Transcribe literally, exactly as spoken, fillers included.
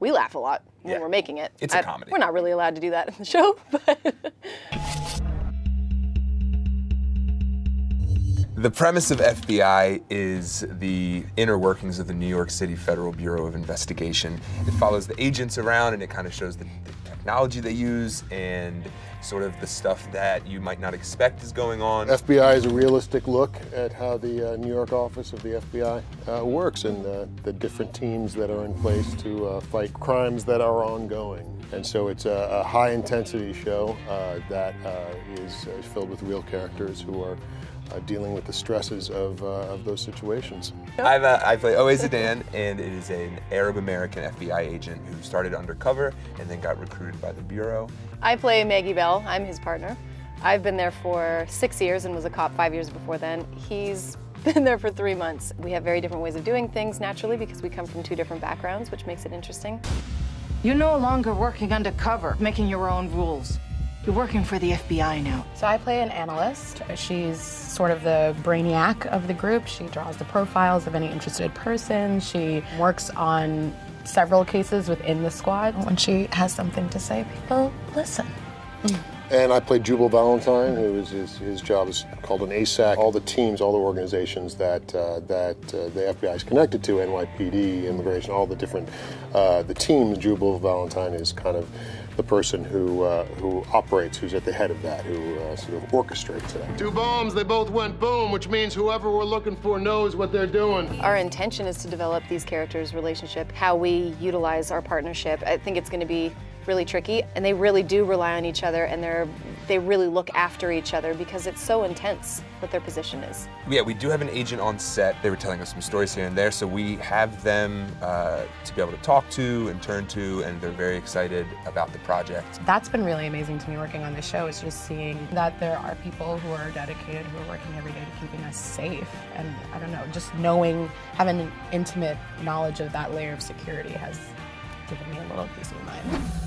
we laugh a lot when yeah. we're making it. It's I, a comedy. We're not really allowed to do that in the show, but... The premise of F B I is the inner workings of the New York City Federal Bureau of Investigation. It follows the agents around, and it kind of shows the, the technology they use and sort of the stuff that you might not expect is going on. F B I is a realistic look at how the uh, New York office of the F B I uh, works and uh, the different teams that are in place to uh, fight crimes that are ongoing. And so it's a, a high-intensity show uh, that uh, is uh, filled with real characters who are Uh, dealing with the stresses of, uh, of those situations. I'm, uh, I play O A Zidane, and it is an Arab-American F B I agent who started undercover and then got recruited by the Bureau. I play Maggie Bell. I'm his partner. I've been there for six years and was a cop five years before then. He's been there for three months. We have very different ways of doing things, naturally, because we come from two different backgrounds, which makes it interesting. You're no longer working undercover, making your own rules. You're working for the F B I now. So I play an analyst. She's sort of the brainiac of the group. She draws the profiles of any interested person. She works on several cases within the squad. When she has something to say, people listen. And I play Jubal Valentine, who is his, his job is called an A S A C. All the teams, all the organizations that uh, that uh, the F B I is connected to, N Y P D, immigration, all the different uh, the teams. Jubal Valentine is kind of the person who uh, who operates, who's at the head of that, who uh, sort of orchestrates that. Two bombs, they both went boom, which means whoever we're looking for knows what they're doing. Our intention is to develop these characters' relationship, how we utilize our partnership. I think it's going to be really tricky, and they really do rely on each other, and they're they really look after each other because it's so intense what their position is. Yeah, we do have an agent on set. They were telling us some stories here and there, so we have them uh, to be able to talk to and turn to, and they're very excited about the project. That's been really amazing to me working on this show, is just seeing that there are people who are dedicated, who are working every day to keeping us safe, and I don't know, just knowing, having an intimate knowledge of that layer of security has given me a little peace of mind.